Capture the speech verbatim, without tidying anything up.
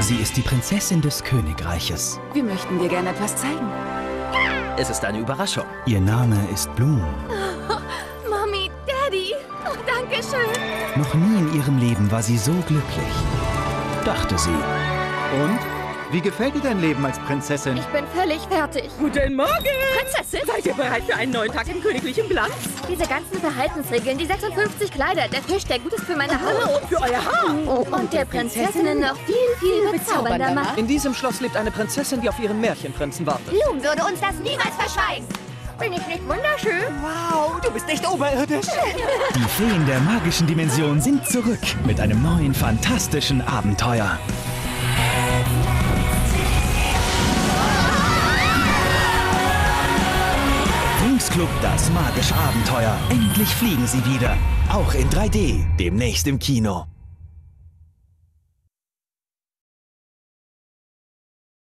Sie ist die Prinzessin des Königreiches. Wir möchten dir gerne etwas zeigen. Es ist eine Überraschung. Ihr Name ist Bloom. Oh, Mami, Daddy, oh, danke schön. Noch nie in ihrem Leben war sie so glücklich, dachte sie. Und? Wie gefällt dir dein Leben als Prinzessin? Ich bin völlig fertig. Guten Morgen! Prinzessin! Seid ihr bereit für einen neuen Tag im königlichen Glanz? Diese ganzen Verhaltensregeln, die sechsundfünfzig Kleider, der Tischdeck, gut ist für meine Haare. Oh, und für euer Haar! Oh, und, und der Prinzessinnen Prinzessin noch viel, viel bezaubernder macht. In diesem Schloss lebt eine Prinzessin, die auf ihren Märchenprinzen wartet. Bloom würde uns das niemals verschweigen. Bin ich nicht wunderschön? Wow, du bist nicht oberirdisch. Die Feen der magischen Dimension sind zurück mit einem neuen, fantastischen Abenteuer. Club, das magische Abenteuer. Endlich fliegen sie wieder. Auch in drei D. Demnächst im Kino.